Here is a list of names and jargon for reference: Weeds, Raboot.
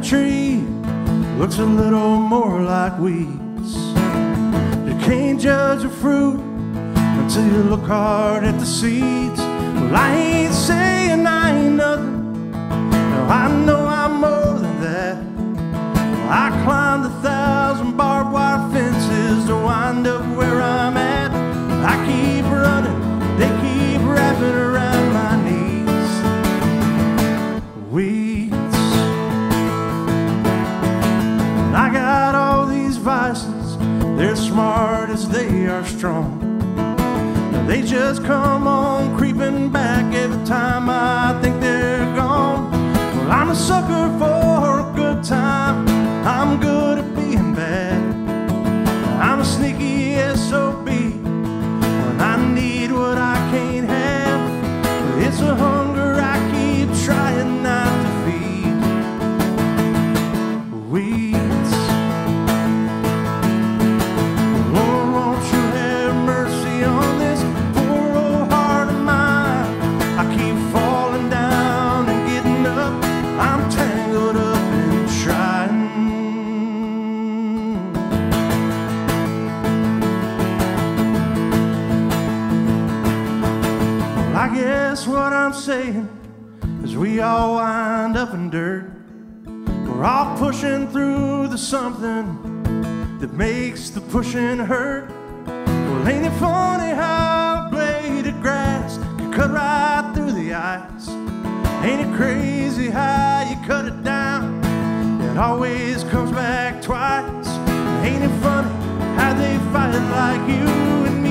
that tree looks a little more like weeds. You can't judge a fruit until you look hard at the seeds. Well, I ain't saying I ain't nothing. Now I know I'm more than that. Well, I climbed 1,000 barbed wire fences to wind up where I'm at. I keep running, they keep wrapping around my knees. Weeds. And I got all these vices, they're smart as they are strong. Now they just come on creeping back every time I think they're gone. Well, I'm a sucker for a good time, I'm good at being bad. I'm a sneaky SOB. The hunger I keep trying not to feed. Weeds. Lord, won't you have mercy on this poor old heart of mine? I keep falling down and getting up. I'm tangled up and trying. Well, I guess what I'm saying is we all wind up in dirt. We're all pushing through the something that makes the pushing hurt. Well, ain't it funny how a blade of grass can cut right through the ice? Ain't it crazy how you cut it down, it always comes back twice? Ain't it funny how they fight like you and me?